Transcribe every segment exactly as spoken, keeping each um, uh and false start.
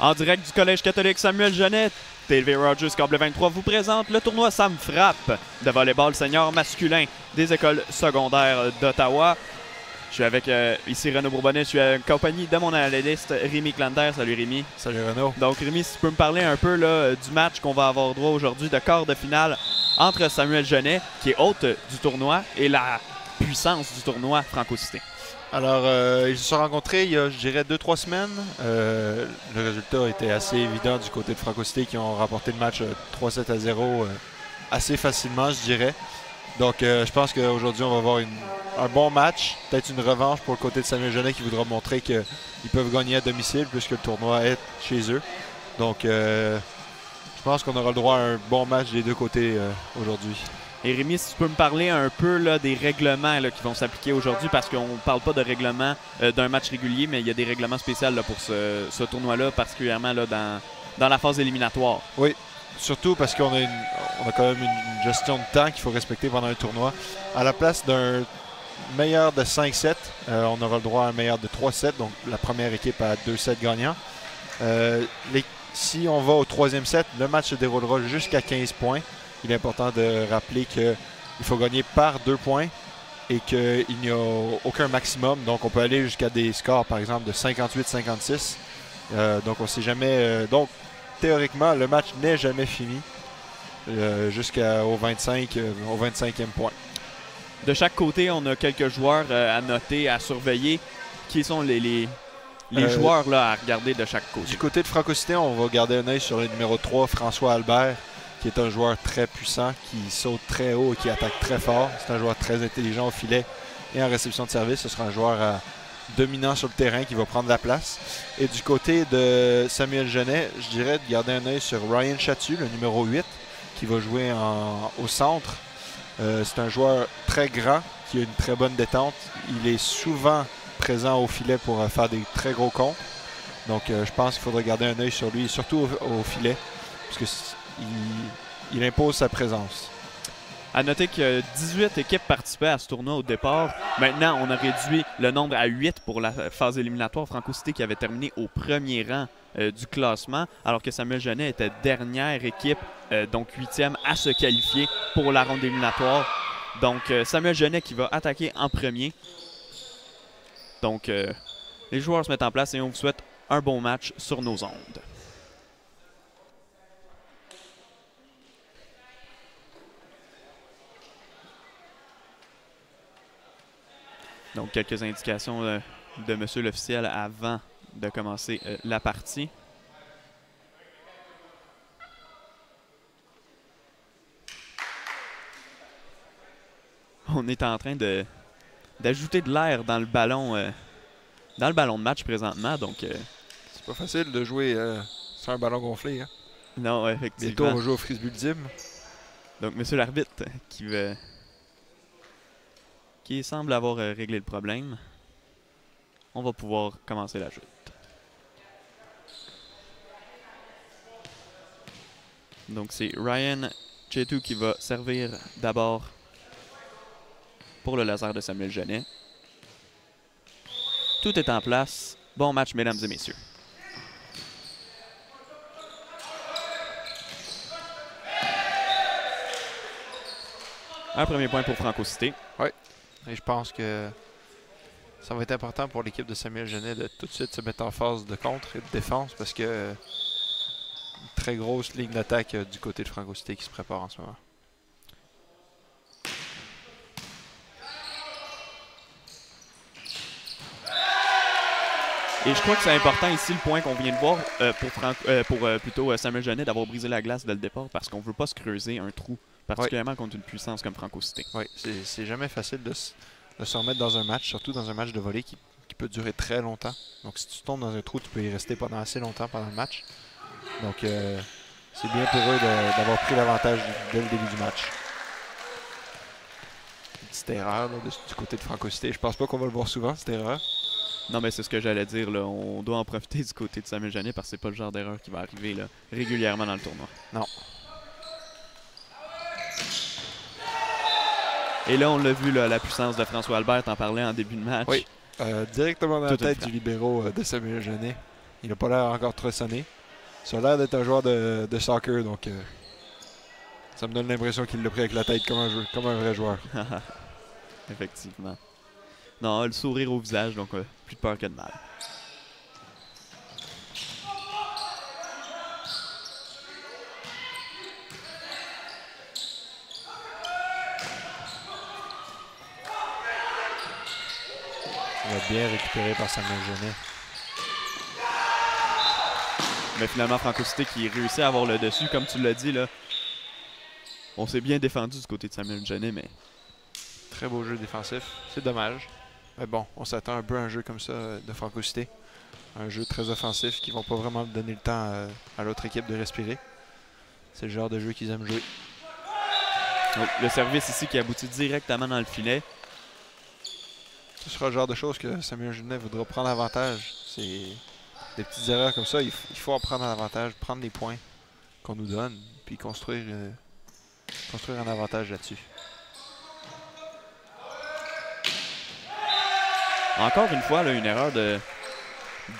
En direct du Collège catholique Samuel-Genest, T V Rogers Cable vingt-trois vous présente le tournoi Sam'Frappe de volleyball senior masculin des écoles secondaires d'Ottawa. Je suis avec, euh, ici, Renaud Bourbonnet. Je suis en compagnie de mon analyste Rémi Klander. Salut Rémi. Salut Renaud. Donc Rémi, si tu peux me parler un peu là, du match qu'on va avoir droit aujourd'hui de quart de finale entre Samuel-Genest, qui est hôte du tournoi, et la puissance du tournoi Franco-Cité. Alors, euh, ils se sont rencontrés il y a, je dirais, deux trois semaines. Euh, le résultat était assez évident du côté de Franco-Cité, qui ont remporté le match euh, trois sept à zéro euh, assez facilement, je dirais. Donc, euh, je pense qu'aujourd'hui, on va avoir une, un bon match, peut-être une revanche pour le côté de Samuel-Genest, qui voudra montrer qu'ils peuvent gagner à domicile, puisque le tournoi est chez eux. Donc, euh, je pense qu'on aura le droit à un bon match des deux côtés euh, aujourd'hui. Et Rémi, si tu peux me parler un peu là, des règlements là, qui vont s'appliquer aujourd'hui, parce qu'on ne parle pas de règlement euh, d'un match régulier, mais il y a des règlements spéciaux là, pour ce, ce tournoi-là, particulièrement là, dans, dans la phase éliminatoire. Oui, surtout parce qu'on a, a quand même une gestion de temps qu'il faut respecter pendant un tournoi. À la place d'un meilleur de cinq sets, euh, on aura le droit à un meilleur de trois sets, donc la première équipe à deux sets gagnants. Euh, les, si on va au troisième set, le match se déroulera jusqu'à quinze points. Il est important de rappeler qu'il faut gagner par deux points et qu'il n'y a aucun maximum. Donc, on peut aller jusqu'à des scores, par exemple, de cinquante-huit cinquante-six. Euh, donc, on ne sait jamais. Euh, donc, théoriquement, le match n'est jamais fini euh, jusqu'au vingt-cinquième point. De chaque côté, on a quelques joueurs euh, à noter, à surveiller. Qui sont les, les, les euh, joueurs là, à regarder de chaque côté? Du côté de Franco-Cité, on va garder un œil sur le numéro trois, François Albert, qui est un joueur très puissant, qui saute très haut et qui attaque très fort. C'est un joueur très intelligent au filet et en réception de service. Ce sera un joueur euh, dominant sur le terrain qui va prendre la place. Et du côté de Samuel-Genest, je dirais de garder un œil sur Ryan Chattu, le numéro huit, qui va jouer en, au centre. Euh, C'est un joueur très grand, qui a une très bonne détente. Il est souvent présent au filet pour euh, faire des très gros comptes. Donc euh, je pense qu'il faudra garder un œil sur lui, surtout au, au filet, parce que Il, il impose sa présence. À noter que dix-huit équipes participaient à ce tournoi au départ. Maintenant, on a réduit le nombre à huit pour la phase éliminatoire. Franco-Cité qui avait terminé au premier rang euh, du classement, alors que Samuel-Genest était dernière équipe, euh, donc huitième, à se qualifier pour la ronde éliminatoire. Donc, euh, Samuel-Genest qui va attaquer en premier. Donc, euh, les joueurs se mettent en place et on vous souhaite un bon match sur nos ondes. Donc, quelques indications euh, de monsieur l'officiel avant de commencer euh, la partie. On est en train de d'ajouter de l'air dans le ballon euh, dans le ballon de match présentement. Donc, euh, c'est pas facile de jouer euh, sans un ballon gonflé. Hein? Non, effectivement. Bientôt, on joue au frisbee ultime. Donc, monsieur l'arbitre qui veut... qui semble avoir euh, réglé le problème. On va pouvoir commencer la joute. Donc c'est Ryan Chattu qui va servir d'abord pour le laser de Samuel-Genest. Tout est en place. Bon match, mesdames et messieurs. Un premier point pour Franco-Cité. Oui. Et je pense que ça va être important pour l'équipe de Samuel-Genest de tout de suite se mettre en phase de contre et de défense, parce que une très grosse ligne d'attaque du côté de Franco-Cité qui se prépare en ce moment. Et je crois que c'est important ici, le point qu'on vient de voir euh, pour, Fran euh, pour euh, plutôt euh, Samuel-Genest, d'avoir brisé la glace dès le départ, parce qu'on ne veut pas se creuser un trou, particulièrement oui. contre une puissance comme Franco-Cité. Oui, c'est jamais facile de, de se remettre dans un match, surtout dans un match de volley qui, qui peut durer très longtemps. Donc si tu tombes dans un trou, tu peux y rester pendant assez longtemps pendant le match. Donc euh, c'est bien pour eux d'avoir pris l'avantage dès le début du match. Une petite erreur là, de, du côté de Franco-Cité. Je pense pas qu'on va le voir souvent, cette erreur. Non, mais c'est ce que j'allais dire. Là. On doit en profiter du côté de Samuel-Genest, parce que c'est pas le genre d'erreur qui va arriver là, régulièrement dans le tournoi. Non. Et là, on l'a vu, là, la puissance de François Albert en parlait en début de match. Oui, euh, directement dans la tête du libéraux euh, de Samuel-Genest. Il n'a pas l'air encore trop sonné. Ça a l'air d'être un joueur de, de soccer, donc euh, ça me donne l'impression qu'il l'a pris avec la tête comme un, comme un vrai joueur. Effectivement. Non, le sourire au visage, donc euh, plus de peur que de mal. Il va bien récupéré par Samuel-Genest. Mais finalement, Franco-Cité qui réussit à avoir le dessus, comme tu l'as dit, là. On s'est bien défendu du côté de Samuel-Genest, mais... Très beau jeu défensif. C'est dommage. Mais bon, on s'attend un peu à un jeu comme ça de Franco-Cité. Un jeu très offensif qui ne vont pas vraiment donner le temps à, à l'autre équipe de respirer. C'est le genre de jeu qu'ils aiment jouer. Donc, le service ici qui aboutit directement dans le filet. Ce sera le genre de choses que Samuel-Genest voudra prendre avantage. C'est... Des petites erreurs comme ça, il faut, il faut en prendre un avantage, prendre des points qu'on nous donne, puis construire, euh, construire un avantage là-dessus. Encore une fois, là, une erreur de,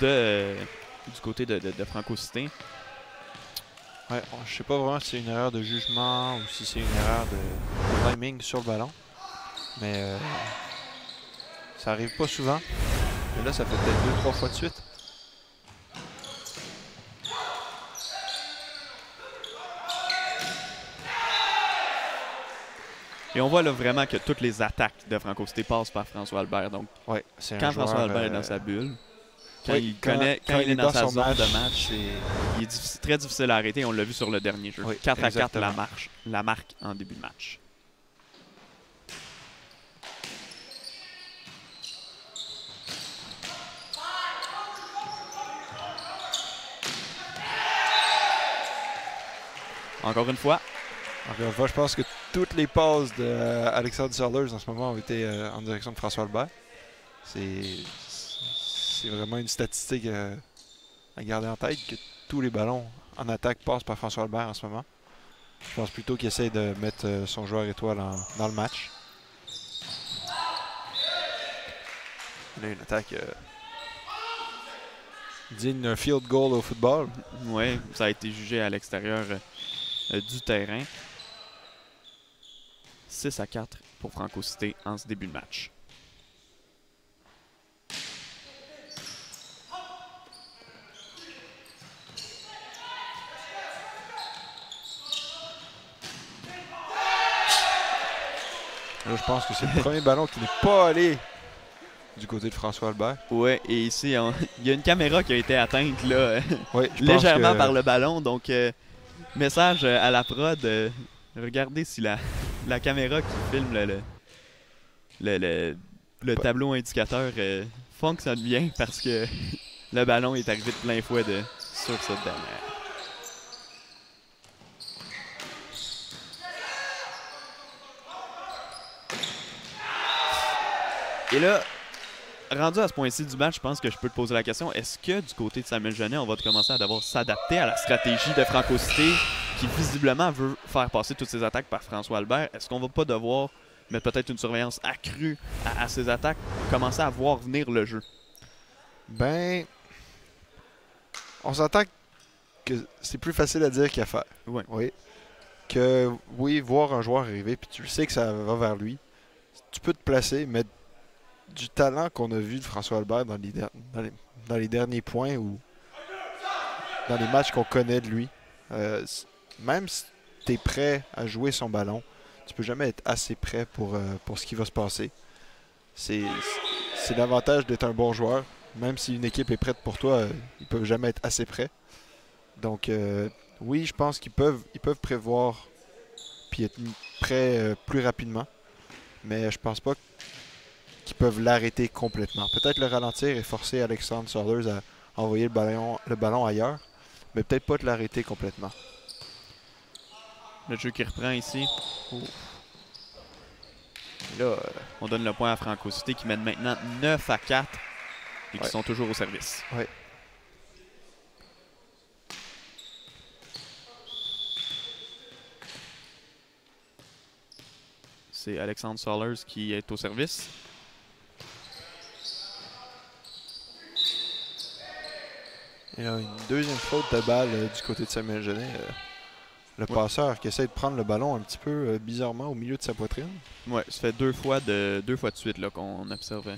de euh, du côté de, de, de Franco-Cité. Ouais, on, je sais pas vraiment si c'est une erreur de jugement ou si c'est une erreur de timing sur le ballon, mais euh, ça arrive pas souvent. Mais là, ça fait peut-être deux, trois fois de suite. Et on voit là vraiment que toutes les attaques de Franco-Cité passent par François Albert. Donc, ouais, quand un François joueur, Albert euh... est dans sa bulle, quand oui, il quand, connaît, quand, quand il est dans sa zone match, de match, il est difficile, très difficile à arrêter. On l'a vu sur le dernier jeu. Oui, quatre à quatre la, marche, la marque en début de match. Encore une fois. Encore une fois, je pense que toutes les passes d'Alexandre Sollers en ce moment ont été euh, en direction de François Albert. C'est vraiment une statistique euh, à garder en tête que tous les ballons en attaque passent par François Albert en ce moment. Je pense plutôt qu'il essaie de mettre euh, son joueur étoile en, dans le match. Là, une attaque euh, digne d'un field goal au football. Oui, ça a été jugé à l'extérieur euh, euh, du terrain. six à quatre pour Franco-Cité en ce début de match. Là, je pense que c'est le premier ballon qui n'est pas allé du côté de François Albert. Oui, et ici, on... il y a une caméra qui a été atteinte là, ouais, légèrement que... par le ballon. Donc, euh, message à la prod, euh, regardez si la... La caméra qui filme le, le, le, le, le tableau indicateur euh, fonctionne bien parce que le ballon est arrivé de plein fouet de, sur cette dernière. Et là, rendu à ce point-ci du match, je pense que je peux te poser la question, est-ce que du côté de Samuel-Genest, on va commencer à devoir s'adapter à la stratégie de Franco-Cité qui visiblement veut faire passer toutes ses attaques par François Albert? Est-ce qu'on va pas devoir mettre peut-être une surveillance accrue à, à ses attaques, commencer à voir venir le jeu? Ben, on s'entend que c'est plus facile à dire qu'à faire. Oui. Oui. Que, oui, voir un joueur arriver, puis tu sais que ça va vers lui. Tu peux te placer, mais du talent qu'on a vu de François Albert dans les, dans les, dans les derniers points ou dans les matchs qu'on connaît de lui. Euh, même si tu es prêt à jouer son ballon, tu peux jamais être assez prêt pour, euh, pour ce qui va se passer. C'est l'avantage d'être un bon joueur. Même si une équipe est prête pour toi, euh, ils peuvent jamais être assez prêts. Donc euh, oui, je pense qu'ils peuvent, ils peuvent prévoir puis être prêts euh, plus rapidement. Mais je pense pas que qui peuvent l'arrêter complètement. Peut-être le ralentir et forcer Alexandre Sollers à envoyer le ballon, le ballon ailleurs, mais peut-être pas de l'arrêter complètement. Le jeu qui reprend ici. Oh. Là, euh, on donne le point à Franco-Cité qui mène maintenant neuf à quatre et qui ouais. sont toujours au service. Ouais. C'est Alexandre Sollers qui est au service. Il y a une deuxième faute de balle euh, du côté de Samuel-Genest. Euh, le ouais. passeur qui essaie de prendre le ballon un petit peu euh, bizarrement au milieu de sa poitrine. Oui, ça fait deux fois de, deux fois de suite qu'on observe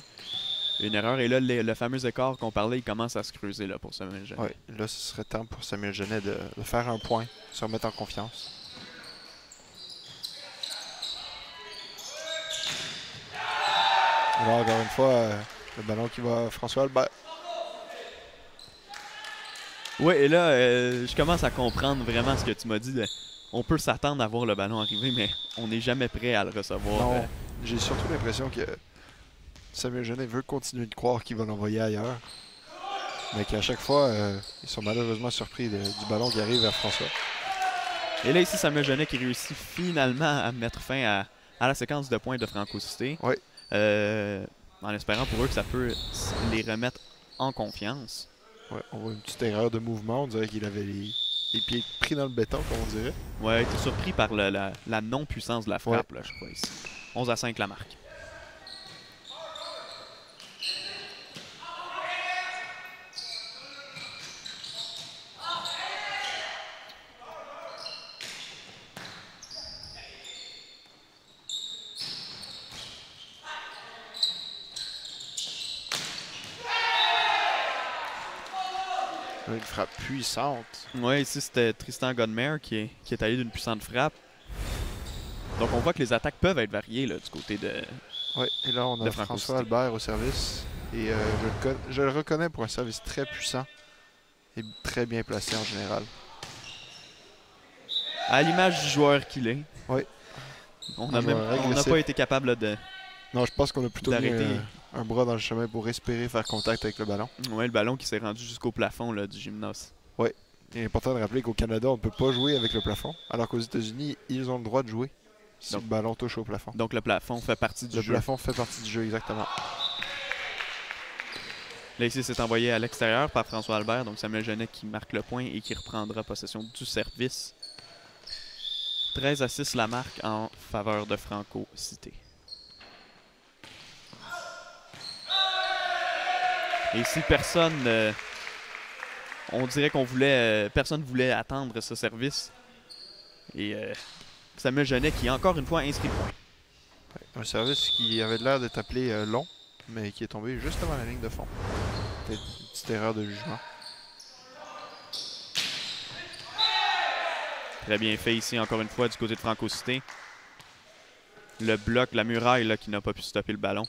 une erreur. Et là, les, le fameux écart qu'on parlait, il commence à se creuser là, pour Samuel-Genest. Oui, là, ce serait temps pour Samuel-Genest de, de faire un point, se remettre en confiance. Alors, encore une fois, euh, le ballon qui va à François Albert. Oui, et là, euh, je commence à comprendre vraiment ce que tu m'as dit. On peut s'attendre à voir le ballon arriver, mais on n'est jamais prêt à le recevoir. Non, euh... j'ai surtout l'impression que Samuel-Genest veut continuer de croire qu'il va l'envoyer ailleurs, mais qu'à chaque fois, euh, ils sont malheureusement surpris de, du ballon qui arrive vers François. Et là, ici, Samuel-Genest qui réussit finalement à mettre fin à, à la séquence de points de Franco-Cité. Oui. Euh, en espérant pour eux que ça peut les remettre en confiance. Ouais, on voit une petite erreur de mouvement. On dirait qu'il avait les, les pieds pris dans le béton, comme on dirait. Ouais, t'es surpris par le, la, la non-puissance de la frappe, ouais. là, je crois, ici. onze à cinq, la marque. Une frappe puissante. Oui, ici c'était Tristan Godemeyer qui est, qui est allé d'une puissante frappe. Donc on voit que les attaques peuvent être variées là, du côté de Oui, et là on a François Albert au service. Et euh, je, le je le reconnais pour un service très puissant et très bien placé en général. À l'image du joueur qu'il est. Oui. On n'a pas été capable là, de... Non, je pense qu'on a plutôt mis euh, un bras dans le chemin pour respirer, faire contact avec le ballon. Oui, le ballon qui s'est rendu jusqu'au plafond là, du gymnase. Oui, il est important de rappeler qu'au Canada, on ne peut pas jouer avec le plafond, alors qu'aux États-Unis, ils ont le droit de jouer si donc, le ballon touche au plafond. Donc le plafond fait partie du le jeu. Le plafond fait partie du jeu, exactement. Là, ici, c'est envoyé à l'extérieur par François Albert, donc Samuel-Genest qui marque le point et qui reprendra possession du service. treize à six, la marque en faveur de Franco-Cité. Et si personne, euh, on dirait qu'on voulait, euh, personne voulait attendre ce service. Et euh, Samuel-Genest qui, encore une fois, inscrit le point. Un service qui avait l'air d'être appelé euh, long, mais qui est tombé juste avant la ligne de fond. Peut-être une petite erreur de jugement. Très bien fait ici, encore une fois, du côté de Franco-Cité. Le bloc, la muraille là, qui n'a pas pu stopper le ballon.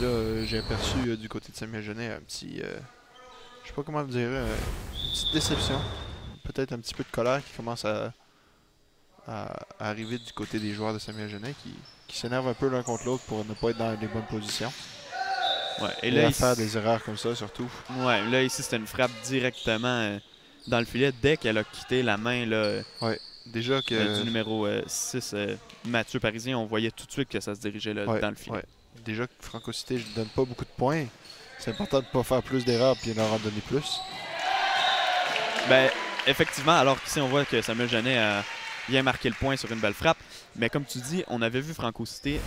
Là, euh, j'ai aperçu euh, du côté de Samuel-Genest un petit, euh, je sais pas comment le dire, euh, une petite déception, peut-être un petit peu de colère qui commence à, à, à arriver du côté des joueurs de Samuel-Genest qui, qui s'énervent un peu l'un contre l'autre pour ne pas être dans les bonnes positions. Ouais, et, et là, à ici... faire des erreurs comme ça surtout. Ouais, là ici c'était une frappe directement euh, dans le filet dès qu'elle a quitté la main là. Euh, ouais. Déjà que euh, du numéro euh, six, euh, Mathieu Parisien, on voyait tout de suite que ça se dirigeait là, ouais, dans le filet. Ouais. Déjà que Franco-Cité, je ne donne pas beaucoup de points. C'est important de ne pas faire plus d'erreurs et leur en donner plus. Ben, effectivement, alors qu'ici, on voit que Samuel-Genest a bien marqué le point sur une belle frappe. Mais comme tu dis, on avait vu Franco-Cité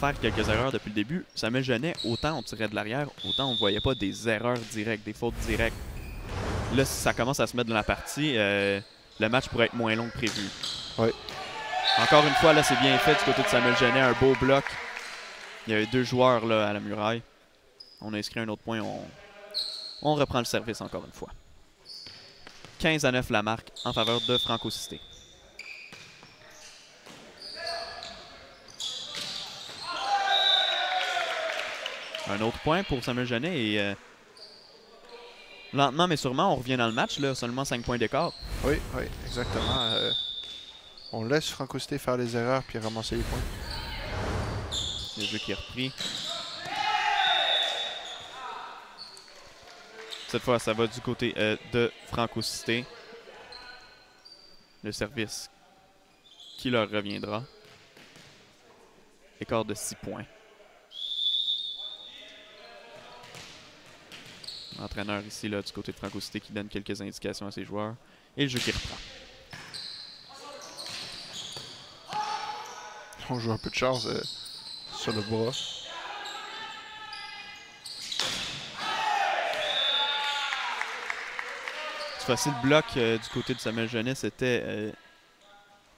faire quelques erreurs depuis le début. Samuel-Genest, autant on tirait de l'arrière, autant on ne voyait pas des erreurs directes, des fautes directes. Là, si ça commence à se mettre dans la partie, euh, le match pourrait être moins long que prévu. Oui. Encore une fois, là, c'est bien fait du côté de Samuel-Genest, un beau bloc. Il y avait deux joueurs là, à la muraille. On a inscrit un autre point. On... on reprend le service encore une fois. quinze à neuf la marque en faveur de Franco-Cité. Un autre point pour Samuel-Genest. Et, euh... lentement mais sûrement, on revient dans le match. Là, seulement cinq points d'écart. Oui, oui, exactement. Euh, on laisse Franco-Cité faire les erreurs puis ramasser les points. Le jeu qui est repris. Cette fois, ça va du côté euh, de Franco-Cité. Le service qui leur reviendra. Écart de six points. L'entraîneur ici, là, du côté de Franco-Cité, qui donne quelques indications à ses joueurs. Et le jeu qui reprend. On joue un peu de chance. Euh. Sur le bras. Cette fois-ci, le bloc euh, du côté de Samuel-Genest, c'était euh,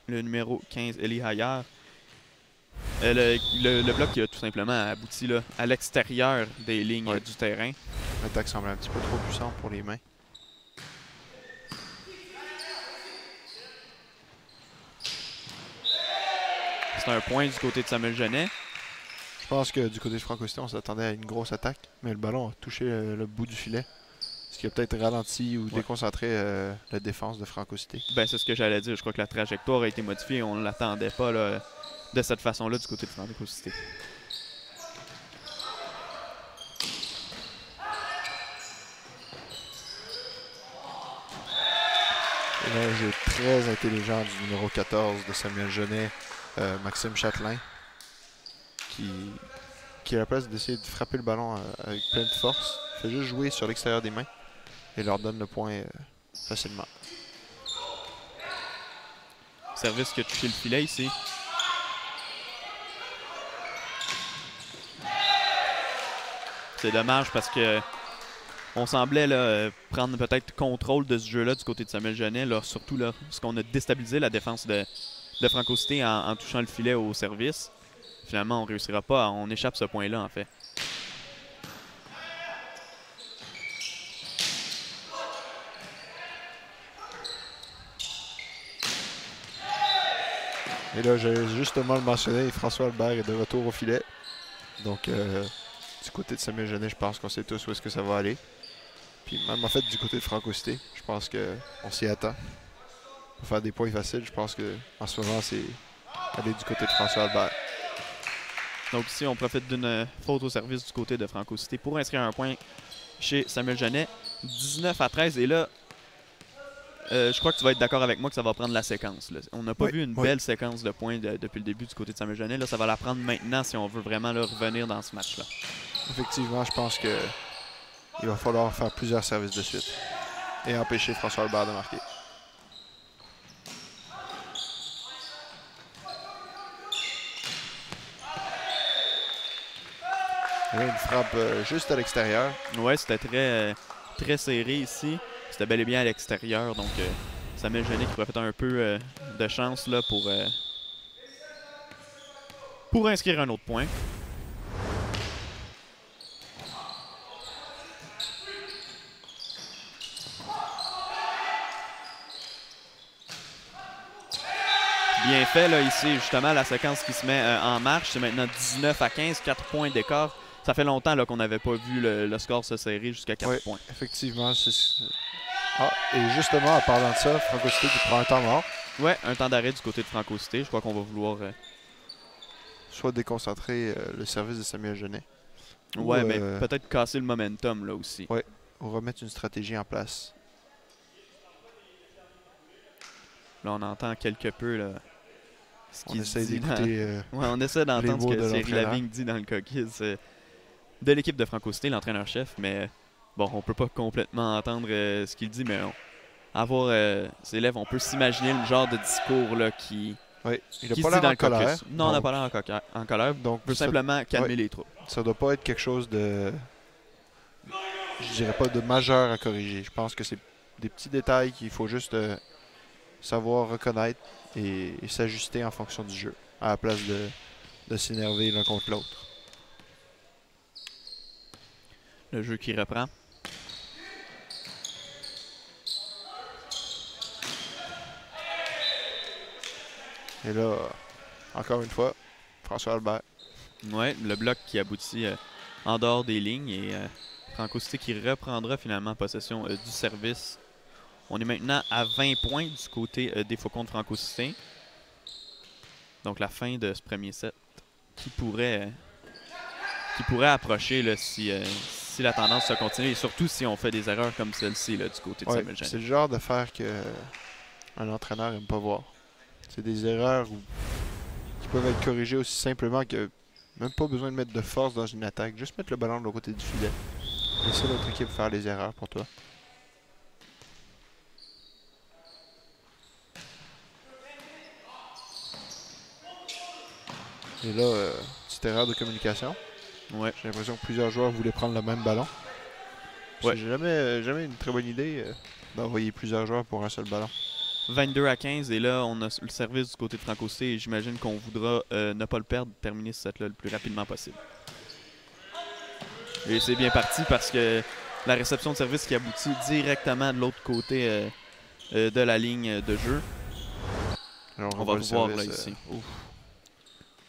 le numéro quinze, Eli Hayar. Euh, le, le, le bloc qui a tout simplement abouti là, à l'extérieur des lignes ouais. euh, du terrain. L'attaque semble un petit peu trop puissante pour les mains. C'est un point du côté de Samuel-Genest. Je pense que du côté de Franco-Cité, on s'attendait à une grosse attaque, mais le ballon a touché le, le bout du filet, ce qui a peut-être ralenti ou ouais. déconcentré euh, la défense de Franco-Cité. Ben, c'est ce que j'allais dire. Je crois que la trajectoire a été modifiée. On ne l'attendait pas là, de cette façon-là du côté de Franco-Cité. Un jeu très intelligent du numéro quatorze de Samuel-Genest, euh, Maxime Chatelain, qui, qui à la place d'essayer de frapper le ballon euh, avec pleine force, fait juste jouer sur l'extérieur des mains et leur donne le point euh, facilement. Service qui a touché le filet ici. C'est dommage parce que on semblait là, prendre peut-être contrôle de ce jeu-là du côté de Samuel-Genest, là, surtout là, parce qu'on a déstabilisé la défense de, de Franco-Cité en, en touchant le filet au service. Finalement, on ne réussira pas, on échappe ce point-là en fait. Et là, j'ai justement le mentionné, François Albert est de retour au filet. Donc, euh, du côté de Samuel-Genest, je pense qu'on sait tous où est-ce que ça va aller. Puis même en fait du côté de Franco-Cité, je pense qu'on s'y attend. Pour faire des points faciles, je pense qu'en ce moment, c'est aller du côté de François Albert. Donc ici, on profite d'une faute au service du côté de Franco-Cité pour inscrire un point chez Samuel-Genest. dix-neuf à treize. Et là, euh, je crois que tu vas être d'accord avec moi que ça va prendre la séquence. Là. On n'a pas oui, vu une oui. belle séquence de points de, depuis le début du côté de Samuel-Genest. Là, ça va la prendre maintenant si on veut vraiment là, revenir dans ce match-là. Effectivement, je pense que il va falloir faire plusieurs services de suite et empêcher François Albert de marquer. Et là, une frappe euh, juste à l'extérieur. Ouais, c'était très, euh, très serré ici. C'était bel et bien à l'extérieur, donc euh, Samuel-Genest qui profite un peu euh, de chance là, pour, euh, pour inscrire un autre point. Bien fait, là, ici, justement, la séquence qui se met euh, en marche. C'est maintenant dix-neuf à quinze, quatre points d'écart. Ça fait longtemps qu'on n'avait pas vu le, le score se serrer jusqu'à quatre oui, points. Effectivement. Ah, et justement, en parlant de ça, Franco-Cité qui prend un temps mort. Oui, un temps d'arrêt du côté de Franco-Cité. Je crois qu'on va vouloir Euh... soit déconcentrer euh, le service de Samuel-Genest. Oui, mais euh... peut-être casser le momentum, là aussi. Oui, ou remettre une stratégie en place. Là, on entend quelque peu là, ce qu'il dit. Dans... Euh, ouais, on essaie d'entendre ce que Thierry Lavigne dit dans le coquise euh, de l'équipe de Franco-Cité, l'entraîneur-chef. Mais bon, on peut pas complètement entendre euh, ce qu'il dit, mais on, avoir euh, ses élèves, on peut s'imaginer le genre de discours là, qui, oui. Il qui a pas se dit dans le colère, caucus. Non, donc, on n'a pas l'air en, coca... en colère. Donc, on peut ça... simplement calmer oui. les troupes. Ça doit pas être quelque chose de, je dirais pas de majeur à corriger. Je pense que c'est des petits détails qu'il faut juste Euh... savoir reconnaître et, et s'ajuster en fonction du jeu, à la place de, de s'énerver l'un contre l'autre. Le jeu qui reprend. Et là, encore une fois, François Albert. Oui, le bloc qui aboutit euh, en dehors des lignes et euh, Franco-Cité qui reprendra finalement possession euh, du service. On est maintenant à vingt points du côté euh, des Faucons de Franco-Cité. Donc la fin de ce premier set qui pourrait, euh, qui pourrait approcher là, si, euh, si la tendance se continue et surtout si on fait des erreurs comme celle-ci du côté de ouais, Samuel-Genest. C'est le genre d'affaire qu'un entraîneur n'aime pas voir. C'est des erreurs où, qui peuvent être corrigées aussi simplement que même pas besoin de mettre de force dans une attaque. Juste mettre le ballon de l'autre côté du filet. Laissez l'autre équipe faire les erreurs pour toi. Et là, euh, petite erreur de communication. Ouais. J'ai l'impression que plusieurs joueurs voulaient prendre le même ballon. Parce que j'ai jamais, jamais une très bonne idée d'envoyer plusieurs joueurs pour un seul ballon. vingt-deux à quinze, et là, on a le service du côté de Franco-Cité, et j'imagine qu'on voudra euh, ne pas le perdre, terminer ce set-là le plus rapidement possible. Et c'est bien parti parce que la réception de service qui aboutit directement de l'autre côté euh, euh, de la ligne de jeu. Alors, on, on va le voir là, ici. Euh...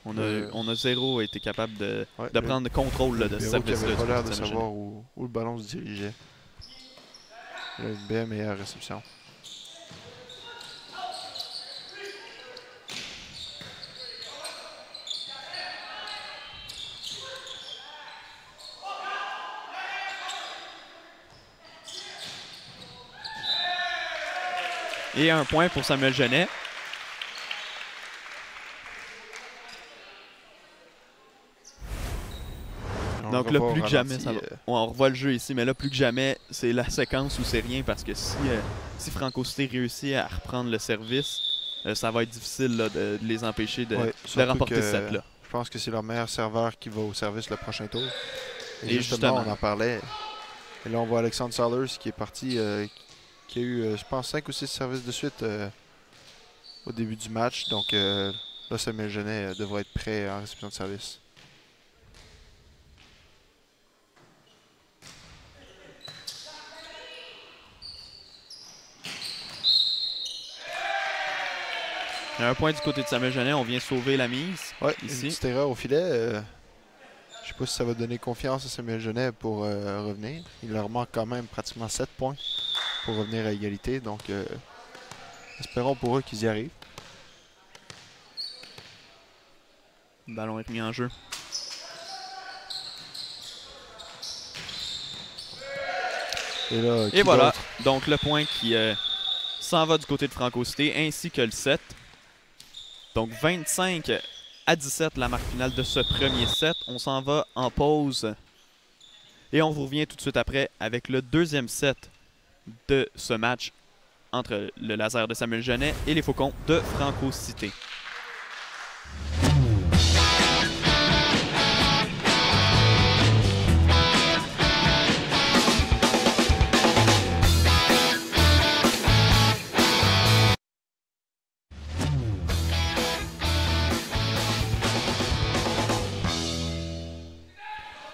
On, a, euh... on a zéro été capable de, ouais, de prendre le contrôle là, de ce service-là. Il n'avait pas l'air de savoir où, où le ballon se dirigeait. Le bien meilleure réception. Et un point pour Samuel-Genest. Donc là, plus que jamais, ça va. Ouais, on revoit le jeu ici, mais là, plus que jamais, c'est la séquence où c'est rien, parce que si, euh, si Franco-Cité réussit à reprendre le service, euh, ça va être difficile là, de, de les empêcher de, ouais, de remporter ce set-là. Je pense que c'est leur meilleur serveur qui va au service le prochain tour. Et, Et justement, justement, on en parlait. Et là, on voit Alexandre Sollers qui est parti... Euh, qui a eu, euh, je pense, cinq ou six services de suite euh, au début du match. Donc euh, là, Samuel-Genest euh, devrait être prêt en réception de service. Il y a un point du côté de Samuel-Genest. On vient sauver la mise. Oui, ici. Une petite erreur au filet. Euh, je ne sais pas si ça va donner confiance à Samuel-Genest pour euh, revenir. Il leur manque quand même pratiquement sept points pour revenir à égalité, donc euh, espérons pour eux qu'ils y arrivent. Le ballon est mis en jeu. Et, là, Et voilà, donc le point qui euh, s'en va du côté de Franco-Cité, ainsi que le set. Donc vingt-cinq à dix-sept, la marque finale de ce premier set. On s'en va en pause et on vous revient tout de suite après avec le deuxième set de ce match entre le Laser de Samuel-Genest et les Faucons de Franco-Cité.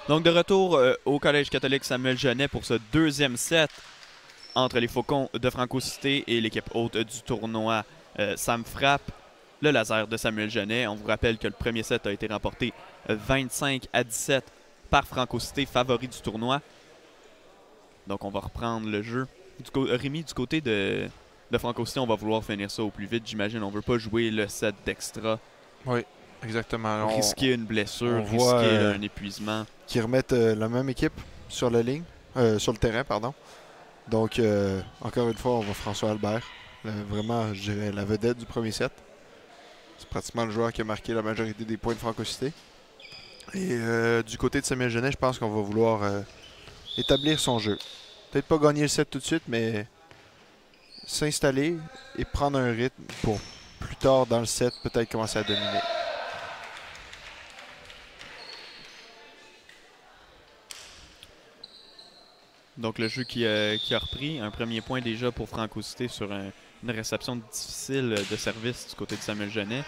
Donc de retour euh, au Collège catholique Samuel-Genest pour ce deuxième set entre les Faucons de Franco-Cité et l'équipe hôte du tournoi euh, Sam'Frappe, le Laser de Samuel-Genest. On vous rappelle que le premier set a été remporté vingt-cinq à dix-sept par Franco-Cité, favori du tournoi. Donc on va reprendre le jeu. Du coup, Rémi, du côté de, de Franco-Cité, on va vouloir finir ça au plus vite. J'imagine on ne veut pas jouer le set d'extra. Oui, exactement. Risquer on, une blessure, risquer euh, un épuisement. Qui remettent euh, la même équipe sur la ligne, euh, sur le terrain, pardon. Donc, euh, encore une fois, on voit François Albert, le, vraiment, je dirais, la vedette du premier set. C'est pratiquement le joueur qui a marqué la majorité des points de Franco-Cité. Et euh, du côté de Samuel-Genest, je pense qu'on va vouloir euh, établir son jeu. Peut-être pas gagner le set tout de suite, mais s'installer et prendre un rythme pour plus tard dans le set, peut-être commencer à dominer. Donc le jeu qui, euh, qui a repris, un premier point déjà pour Franco-Cité sur un, une réception difficile de service du côté de Samuel-Genest.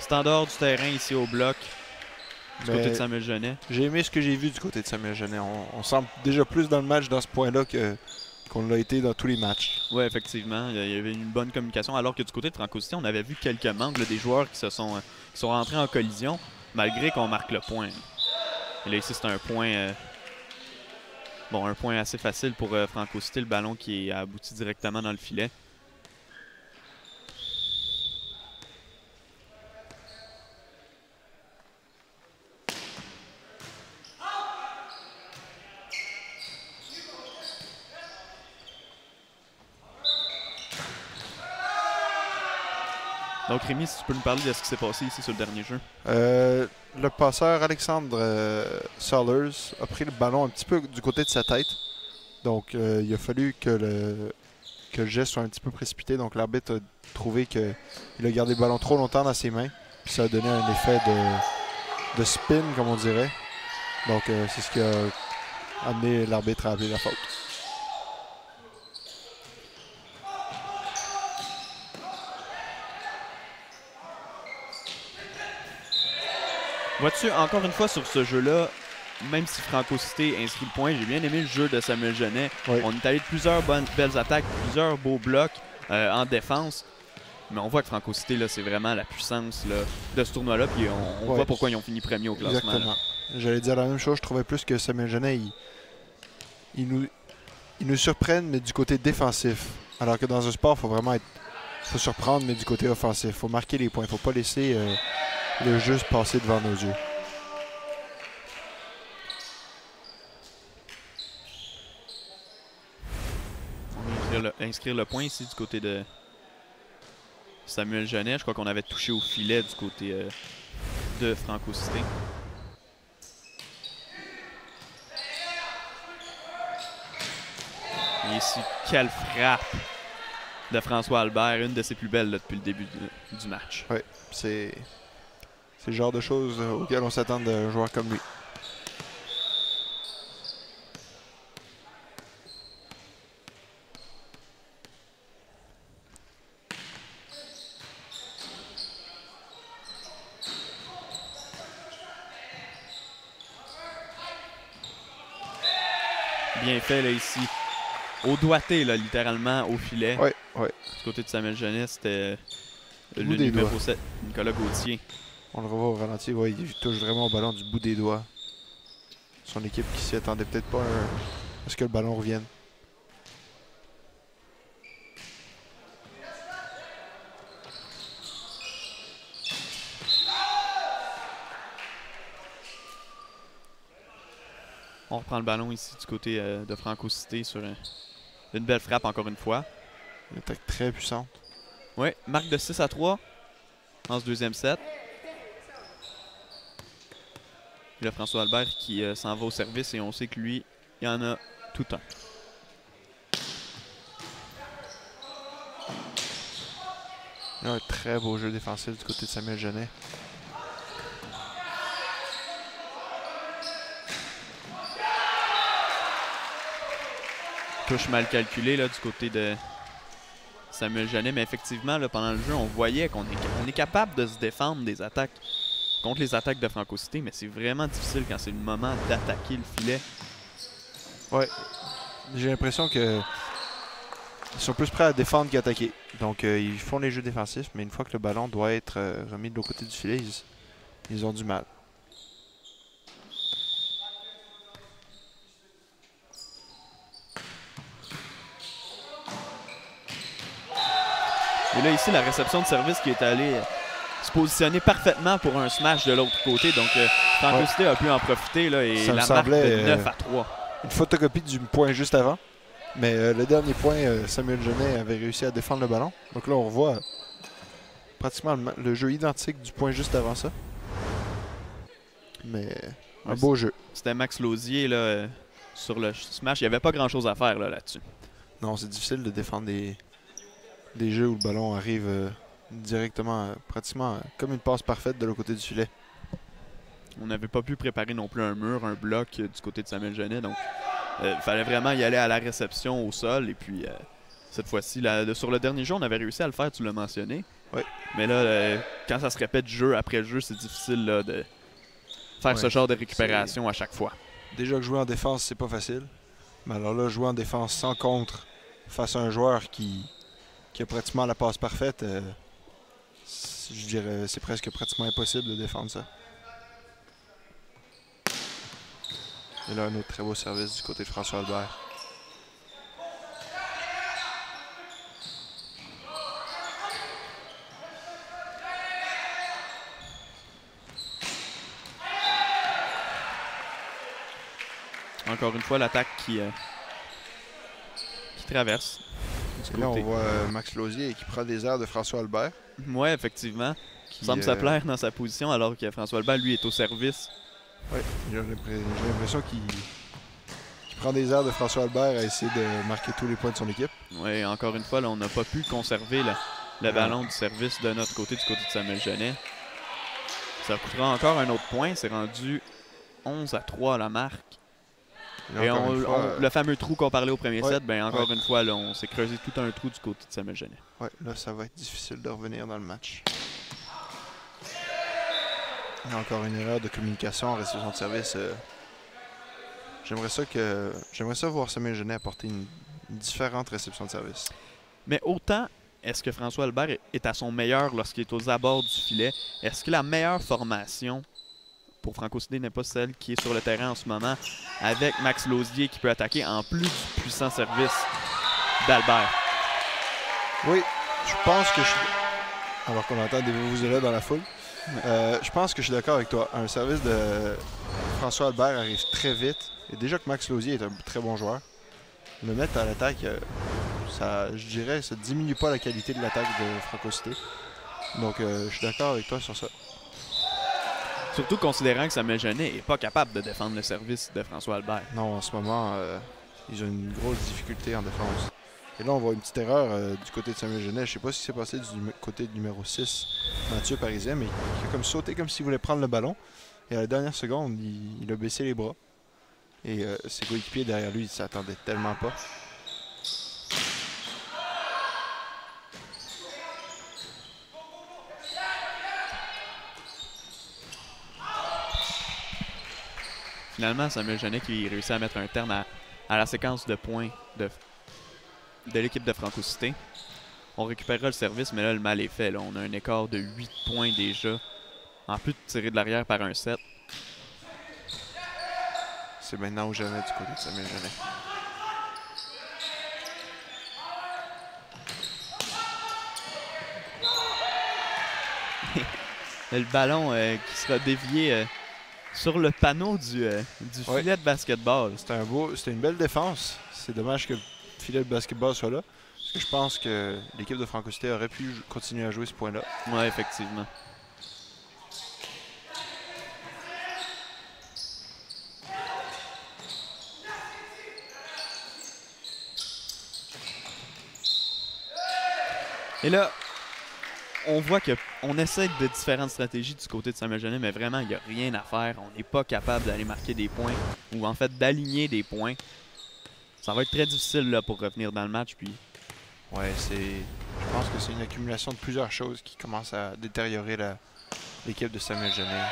Standard du terrain ici au bloc. Du côté de Samuel-Genest. J'ai aimé ce que j'ai vu du côté de Samuel-Genest. On, on semble déjà plus dans le match dans ce point-là qu'on l'a été dans tous les matchs. Oui, effectivement. Il y avait une bonne communication. Alors que du côté de Franco-Cité, on avait vu quelques membres là, des joueurs qui se sont, qui sont rentrés en collision malgré qu'on marque le point. Et là, ici, c'est un point euh, bon, un point assez facile pour euh, Franco-Cité. Le ballon qui est abouti directement dans le filet. Donc Rémi, si tu peux nous parler de ce qui s'est passé ici sur le dernier jeu. Euh, le passeur Alexandre euh, Sollers a pris le ballon un petit peu du côté de sa tête. Donc, euh, il a fallu que le, que le geste soit un petit peu précipité. Donc, l'arbitre a trouvé qu'il a gardé le ballon trop longtemps dans ses mains. Puis, ça a donné un effet de, de spin, comme on dirait. Donc, euh, c'est ce qui a amené l'arbitre à appeler la faute. Vois-tu, encore une fois, sur ce jeu-là, même si Franco-Cité inscrit le point, j'ai bien aimé le jeu de Samuel-Genest. Oui. On est allé de plusieurs bonnes, belles attaques, plusieurs beaux blocs euh, en défense. Mais on voit que Franco-Cité, c'est vraiment la puissance là, de ce tournoi-là. Puis on, on oui. voit pourquoi ils ont fini premier au classement. Exactement. J'allais dire la même chose. Je trouvais plus que Samuel-Genest, il, il, nous, il nous surprennent, mais du côté défensif. Alors que dans un sport, il faut vraiment être... faut surprendre, mais du côté offensif. Il faut marquer les points. Il ne faut pas laisser euh, le jeu se passer devant nos yeux. Le, inscrire le point ici du côté de Samuel-Genest. Je crois qu'on avait touché au filet du côté euh, de Franco-Cité. Et ici, quelle frappe de François Albert, une de ses plus belles là, depuis le début de, du match. Oui, c'est le genre de choses auxquelles on s'attend d'un joueur comme lui. Bien fait là, ici, au doigté, là, littéralement, au filet. Oui, oui. Du côté de Samuel-Genest, c'était le numéro sept, Nicolas Gauthier. On le revoit au ralenti, ouais, il touche vraiment au ballon du bout des doigts. Son équipe qui s'y attendait peut-être pas à ce que le ballon revienne. On reprend le ballon ici du côté euh, de Franco-Cité sur un, une belle frappe encore une fois. Une attaque très puissante. Oui, marque de six à trois dans ce deuxième set. Et là, François Albert qui euh, s'en va au service et on sait que lui, il en a tout un. Il y a un très beau jeu défensif du côté de Samuel-Genest. Touche mal calculée là, du côté de Samuel-Genest, mais effectivement, là, pendant le jeu, on voyait qu'on est, est capable de se défendre des attaques contre les attaques de Franco-Cité, mais c'est vraiment difficile quand c'est le moment d'attaquer le filet. Ouais, j'ai l'impression que ils sont plus prêts à défendre qu'à attaquer. Donc, euh, ils font les jeux défensifs, mais une fois que le ballon doit être euh, remis de l'autre côté du filet, ils, ils ont du mal. Et là, ici, la réception de service qui est allée euh, se positionner parfaitement pour un smash de l'autre côté. Donc, euh, Franco-Cité ouais. a pu en profiter là, et ça la marque de neuf à trois. Une photocopie du point juste avant. Mais euh, le dernier point, euh, Samuel-Genest avait réussi à défendre le ballon. Donc là, on revoit euh, pratiquement le, le jeu identique du point juste avant ça. Mais un ouais, beau jeu. C'était Max Lozier là, euh, sur le smash. Il n'y avait pas grand-chose à faire là-dessus. Là non, c'est difficile de défendre des... des jeux où le ballon arrive euh, directement, euh, pratiquement euh, comme une passe parfaite de l'autre côté du filet. On n'avait pas pu préparer non plus un mur, un bloc euh, du côté de Samuel-Genest. Donc, il euh, fallait vraiment y aller à la réception au sol. Et puis, euh, cette fois-ci, sur le dernier jeu, on avait réussi à le faire, tu l'as mentionné. Oui. Mais là, euh, quand ça se répète jeu après jeu, c'est difficile là, de faire ouais, ce genre de récupération à chaque fois. Déjà que jouer en défense, c'est pas facile. Mais alors là, jouer en défense sans contre face à un joueur qui... qui a pratiquement la passe parfaite, euh, je dirais c'est presque pratiquement impossible de défendre ça. Et là, un autre très beau service du côté de François Albert. Encore une fois, l'attaque qui, euh, qui traverse. du côté. Là, on voit euh, Max Lozier qui prend des airs de François Albert. Oui, effectivement. Qui semble euh... se plaire dans sa position, alors que François Albert, lui, est au service. Oui, j'ai l'impression qu'il qu prend des airs de François Albert à essayer de marquer tous les points de son équipe. Oui, encore une fois, là, on n'a pas pu conserver le, le ouais. ballon du service de notre côté, du côté de Samuel-Genest. Ça coûtera encore un autre point. C'est rendu onze à trois à la marque. Et, Et on, fois, on, le fameux trou qu'on parlait au premier ouais, set, ben encore ouais. une fois, là, on s'est creusé tout un trou du côté de Samuel-Genest. Oui, là, ça va être difficile de revenir dans le match. Et encore une erreur de communication en réception de service. Euh, J'aimerais ça que j'aimerais ça voir Samuel-Genest apporter une, une différente réception de service. Mais autant, est-ce que François Albert est à son meilleur lorsqu'il est aux abords du filet? Est-ce que la meilleure formation pour Franco-Cité n'est pas celle qui est sur le terrain en ce moment, avec Max Lozier qui peut attaquer en plus du puissant service d'Albert? Oui, je pense que je... Alors qu'on entend des vuvuzela dans la foule. Euh, je pense que je suis d'accord avec toi. Un service de François Albert arrive très vite. Et déjà que Max Lozier est un très bon joueur, le mettre à l'attaque, ça, je dirais, ça diminue pas la qualité de l'attaque de Franco-Cité. Donc, euh, je suis d'accord avec toi sur ça. Surtout considérant que Samuel-Genest n'est pas capable de défendre le service de François Albert. Non, en ce moment, euh, ils ont une grosse difficulté en défense. Et là, on voit une petite erreur euh, du côté de Samuel-Genest. Je ne sais pas ce qui s'est passé du côté du numéro six, Mathieu Parisien, mais il a comme sauté comme s'il voulait prendre le ballon. Et à la dernière seconde, il, il a baissé les bras. Et euh, ses coéquipiers derrière lui, ils ne s'attendaient tellement pas. Finalement, Samuel-Genest qui réussit à mettre un terme à, à la séquence de points de, de l'équipe de Franco-Cité. On récupérera le service, mais là, le mal est fait. Là. On a un écart de huit points déjà, en plus de tirer de l'arrière par un set. C'est maintenant ou jamais du côté de Samuel-Genest. Le ballon euh, qui sera dévié... Euh, sur le panneau du, euh, du filet ouais. de basketball. C'était un beau, c'était une belle défense. C'est dommage que le filet de basketball soit là. Parce que je pense que l'équipe de Franco-Cité aurait pu continuer à jouer ce point-là. Oui, effectivement. Et là, on voit qu'on essaie de différentes stratégies du côté de Samuel-Genest, mais vraiment, il n'y a rien à faire. On n'est pas capable d'aller marquer des points ou en fait d'aligner des points. Ça va être très difficile là, pour revenir dans le match. Puis... Oui, je pense que c'est une accumulation de plusieurs choses qui commencent à détériorer l'équipe de Samuel-Genest.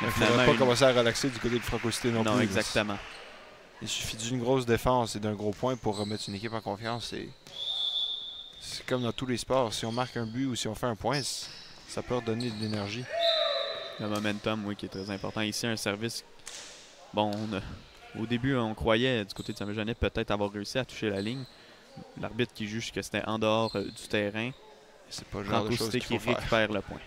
Il ne faudrait pas une... commencer à relaxer du côté de Franco-Cité non, non plus. Non, exactement. Il suffit d'une grosse défense et d'un gros point pour remettre une équipe en confiance et... C'est comme dans tous les sports, si on marque un but ou si on fait un point, ça peut redonner de l'énergie. Le momentum, oui, qui est très important. Ici, un service... Bon, on a... au début, on croyait, du côté de Samuel-Genest, peut-être avoir réussi à toucher la ligne. L'arbitre qui juge que c'était en dehors euh, du terrain. C'est pas le genre de chose qu'il faut faire. Récupère le point.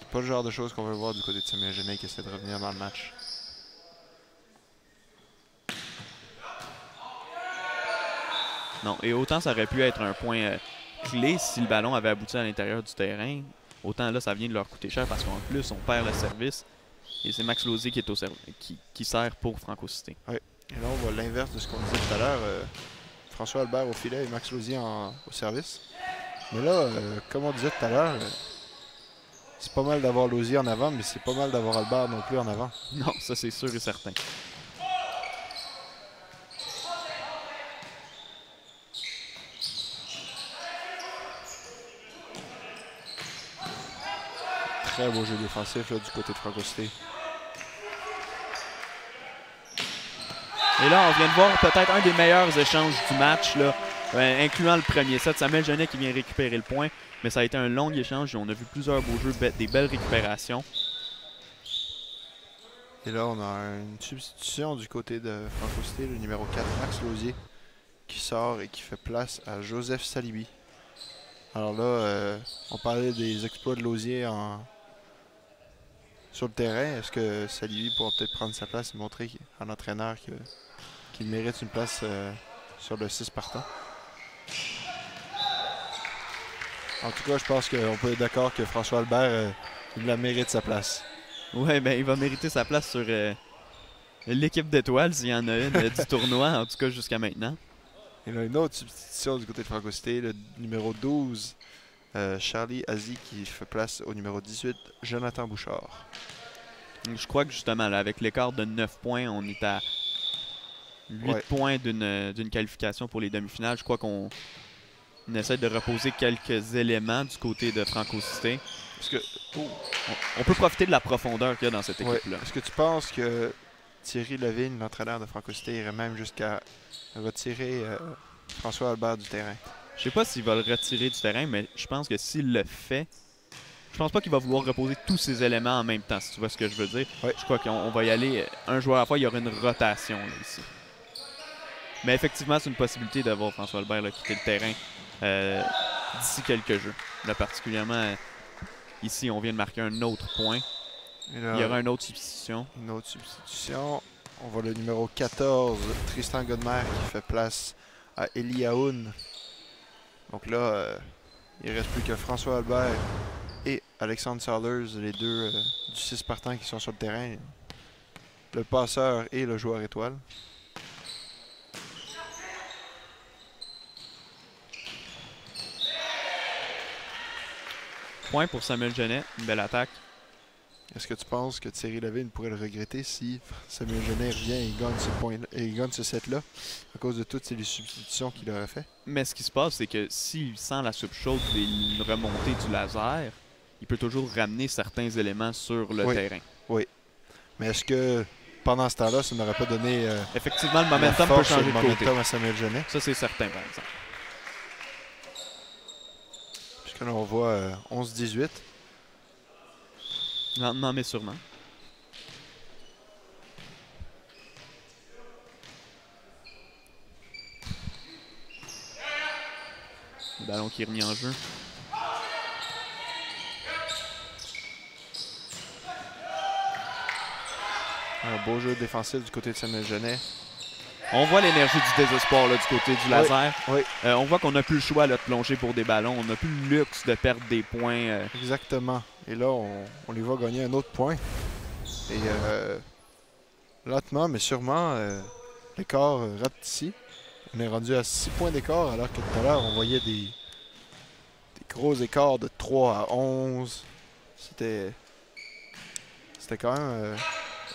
C'est pas le genre de chose qu'on veut voir du côté de Samuel-Genest qui essaie de revenir dans le match. Non, et autant ça aurait pu être un point euh, clé si le ballon avait abouti à l'intérieur du terrain, autant là, ça vient de leur coûter cher parce qu'en plus, on perd le service. Et c'est Max Lozier qui, est au qui, qui sert pour Franco-Cité. Oui, et là, on voit l'inverse de ce qu'on disait tout à l'heure. Euh, François Albert au filet et Max Lozier en, au service. Mais là, euh, comme on disait tout à l'heure, euh, c'est pas mal d'avoir Lozier en avant, mais c'est pas mal d'avoir Albert non plus en avant. Non, ça c'est sûr et certain. Très beau jeu défensif là, du côté de Franco-Cité. Et là, on vient de voir peut-être un des meilleurs échanges du match, là, euh, incluant le premier set. Samuel-Genest qui vient récupérer le point, mais ça a été un long échange et on a vu plusieurs beaux jeux, des belles récupérations. Et là, on a une substitution du côté de Franco-Cité, le numéro quatre, Max Lozier, qui sort et qui fait place à Joseph Salibi. Alors là, euh, on parlait des exploits de Lozier en... sur le terrain. Est-ce que Salibi pourra peut-être prendre sa place et montrer à l'entraîneur qu'il mérite une place euh, sur le six partant? En tout cas, je pense qu'on peut être d'accord que François Albert, euh, il la mérite sa place. Oui, bien, il va mériter sa place sur euh, l'équipe d'étoiles, s'il y en a une, du tournoi, en tout cas jusqu'à maintenant. Il y a une autre substitution du côté de Franco-Cité, le numéro douze, euh, Charlie Aziz, qui fait place au numéro dix-huit, Jonathan Bouchard. Je crois que justement, là, avec l'écart de neuf points, on est à huit ouais. points d'une qualification pour les demi-finales. Je crois qu'on essaie de reposer quelques éléments du côté de Franco-Cité. Est-ce que oh, on, on peut profiter de la profondeur qu'il y a dans cette équipe-là. Ouais. Est-ce que tu penses que Thierry Lavigne, l'entraîneur de Franco-Cité, irait même jusqu'à retirer euh, François Albert du terrain? Je ne sais pas s'il va le retirer du terrain, mais je pense que s'il le fait, je pense pas qu'il va vouloir reposer tous ces éléments en même temps, si tu vois ce que je veux dire. Oui. Je crois qu'on va y aller un joueur à la fois. Il y aura une rotation là, ici. Mais effectivement, c'est une possibilité d'avoir François Albert là, quitter le terrain euh, d'ici quelques jeux. Là, particulièrement, ici, on vient de marquer un autre point. Là, il y aura une autre substitution. Une autre substitution. On voit le numéro quatorze, Tristan Godemeyer, qui fait place à Elia Oun. Donc là, euh, il ne reste plus que François Albert et Alexandre Sollers, les deux euh, du six partant qui sont sur le terrain, le passeur et le joueur étoile. Point pour Samuel-Genest, une belle attaque. Est-ce que tu penses que Thierry Lavigne pourrait le regretter si Samuel-Genest revient et gagne ce point et gagne ce set-là à cause de toutes ces substitutions qu'il aurait fait? Mais ce qui se passe, c'est que s'il sent la soupe chaude et une remontée du laser, il peut toujours ramener certains éléments sur le oui. terrain. Oui. Mais est-ce que pendant ce temps-là, ça n'aurait pas donné euh, effectivement, le momentum peut changer de côté à Samuel-Genest? Ça, c'est certain, par exemple. Puisque là, on voit euh, onze dix-huit. Lentement, mais sûrement. Le ballon qui est remis en jeu. Un beau jeu défensif du côté de Samuel-Genest. On voit l'énergie du désespoir là, du côté du laser. Oui, oui. Euh, on voit qu'on n'a plus le choix là, de plonger pour des ballons. On n'a plus le luxe de perdre des points. Euh... Exactement. Et là, on, on les voit gagner un autre point. Et euh, lentement, mais sûrement, euh, l'écart euh, rapetit. On est rendu à six points d'écart, alors que tout à l'heure, on voyait des, des gros écarts de trois à onze. C'était c'était quand même euh,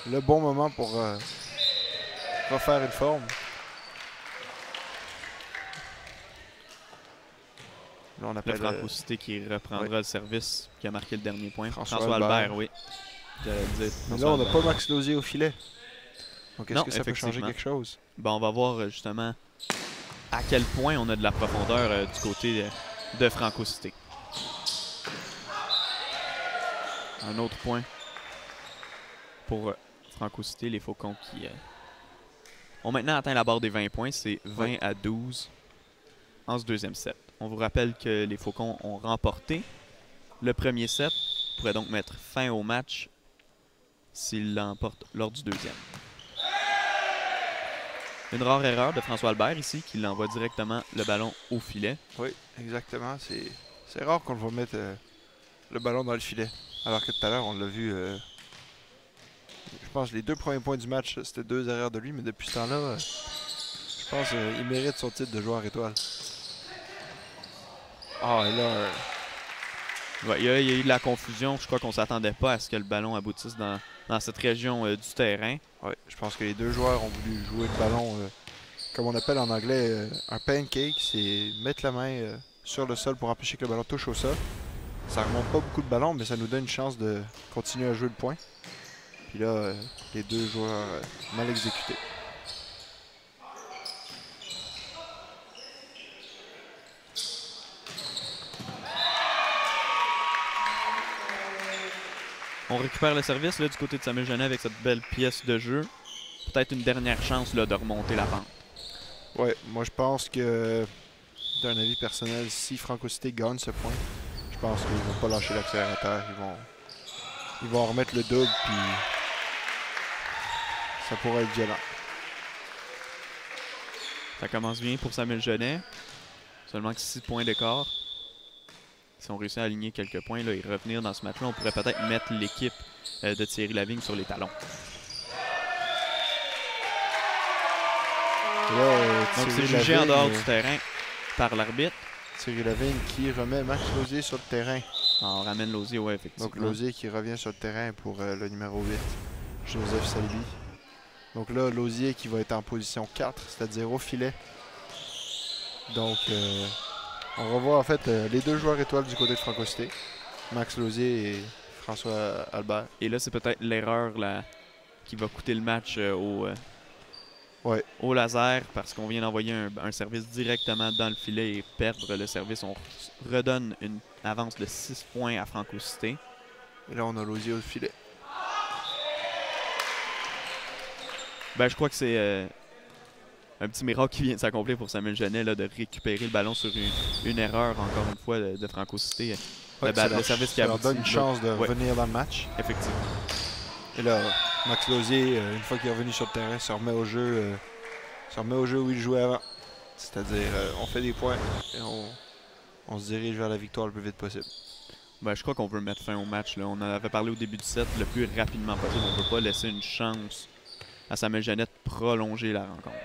le bon moment pour... Euh, refaire une forme. Là, on appelle le Franco-Cité qui reprendra oui. le service qui a marqué le dernier point. François, François Albert, Albert, oui. Dire, François là, on n'a pas Max Lozier au filet. Donc, est-ce que ça peut changer quelque chose? Ben, on va voir justement à quel point on a de la profondeur euh, du côté de, de Franco-Cité. Un autre point pour euh, Franco-Cité, les Faucons qui... Euh, On maintenant atteint la barre des vingt points, c'est vingt oui. à douze en ce deuxième set. On vous rappelle que les Faucons ont remporté le premier set, pourrait donc mettre fin au match s'ils l'emportent lors du deuxième. Une rare erreur de François Albert ici, qui l'envoie directement le ballon au filet. Oui, exactement. C'est rare qu'on le voit mettre euh, le ballon dans le filet, alors que tout à l'heure, on l'a vu... Euh Je pense que les deux premiers points du match, c'était deux erreurs de lui, mais depuis ce temps-là, je pense qu'il mérite son titre de joueur étoile. Ah, et là... Ouais, il y a eu de la confusion. Je crois qu'on ne s'attendait pas à ce que le ballon aboutisse dans, dans cette région euh, du terrain. Oui, je pense que les deux joueurs ont voulu jouer le ballon, euh, comme on appelle en anglais, euh, un pancake. C'est mettre la main euh, sur le sol pour empêcher que le ballon touche au sol. Ça remonte pas beaucoup de ballon, mais ça nous donne une chance de continuer à jouer le point. Puis là, euh, les deux joueurs euh, mal exécutés. On récupère le service là, du côté de Samuel-Genest avec cette belle pièce de jeu. Peut-être une dernière chance là, de remonter la pente. Ouais, moi je pense que, d'un avis personnel, si Franco-Cité gagne ce point, je pense qu'ils vont pas lâcher l'accélérateur. Ils vont... Ils vont remettre le double, puis ça pourrait être violent. Ça commence bien pour Samuel-Genest. Seulement six points d'écart. Si on réussit à aligner quelques points là, et revenir dans ce match-là, on pourrait peut-être mettre l'équipe euh, de Thierry Lavigne sur les talons. Là, euh, Donc c'est jugé en dehors euh... du terrain par l'arbitre. Thierry Lavigne qui remet Max Lozier sur le terrain. Ah, on ramène Lozier, oui, effectivement. Donc Lozier qui revient sur le terrain pour euh, le numéro huit, Joseph Salibi. Donc là, Lozier qui va être en position quatre, c'est-à-dire au filet. Donc, euh, on revoit en fait euh, les deux joueurs étoiles du côté de Franco-Cité, Max Lozier et François Albert. Et là, c'est peut-être l'erreur qui va coûter le match euh, au, euh, ouais. au laser, parce qu'on vient d'envoyer un, un service directement dans le filet et perdre le service. On redonne une avance de six points à Franco-Cité. Et là, on a Lozier au filet. Ben, je crois que c'est euh, un petit miracle qui vient de s'accomplir pour Samuel-Genest de récupérer le ballon sur une, une erreur, encore une fois, de, de Franco-Cité. Ouais, le, le service qui a donne une chance de ouais. revenir dans le match. Effectivement. Et là, Max Lozier, euh, une fois qu'il est revenu sur le terrain, se remet au jeu, euh, se remet au jeu où il jouait avant. C'est-à-dire, euh, on fait des points et on, on se dirige vers la victoire le plus vite possible. Ben, je crois qu'on veut mettre fin au match. Là. On en avait parlé au début du set, le plus rapidement possible. On ne peut pas laisser une chance à Samuel-Genest prolonger la rencontre.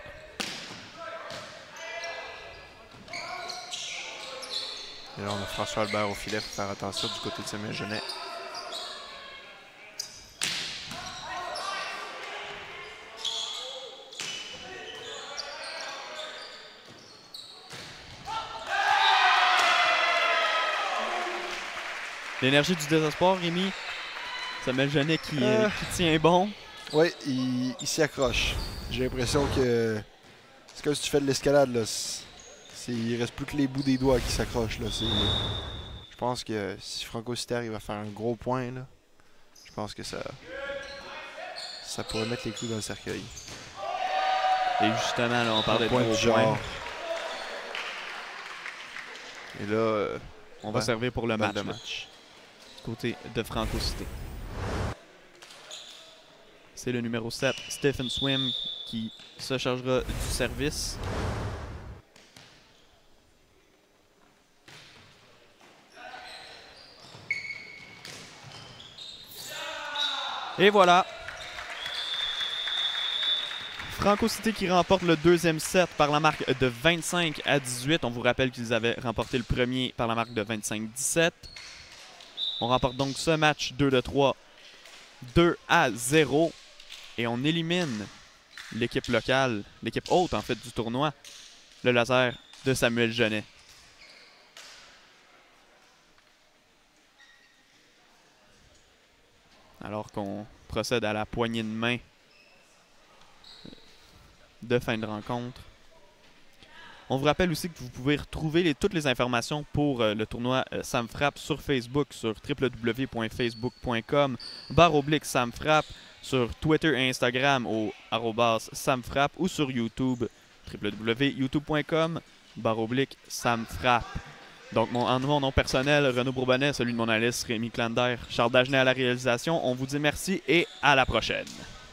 Et là, on a François Albert au filet pour faire attention du côté de Samuel-Genest. L'énergie du désespoir, Rémi. Samuel-Genest qui, euh... qui tient bon. Oui, il, il s'y accroche. J'ai l'impression que c'est comme si tu fais de l'escalade. Il reste plus que les bouts des doigts qui s'accrochent. Je pense que si Franco-Cité arrive à faire un gros point, là, je pense que ça, ça pourrait mettre les clous dans le cercueil. Et justement, là, on parle de gros points. Et là, euh, on va ben, servir pour le match, match, match. Du côté de Franco-Cité. C'est le numéro sept, Stephen Swim, qui se chargera du service. Et voilà. Franco-Cité qui remporte le deuxième set par la marque de vingt-cinq à dix-huit. On vous rappelle qu'ils avaient remporté le premier par la marque de vingt-cinq à dix-sept. On remporte donc ce match deux de trois, deux à zéro. Et on élimine l'équipe locale, l'équipe haute en fait du tournoi, le laser de Samuel-Genest. Alors qu'on procède à la poignée de main de fin de rencontre. On vous rappelle aussi que vous pouvez retrouver les, toutes les informations pour euh, le tournoi euh, Sam'Frappe sur Facebook, sur w w w point facebook point com barre oblique Sam'Frappe, sur Twitter et Instagram au arrobas Sam'Frappe ou sur YouTube, w w w point youtube point com barre oblique Sam'Frappe. Donc, mon, en mon nom personnel, Renaud Bourbonnet, celui de mon analyste Rémi Klander, Charles Dagenais à la réalisation. On vous dit merci et à la prochaine.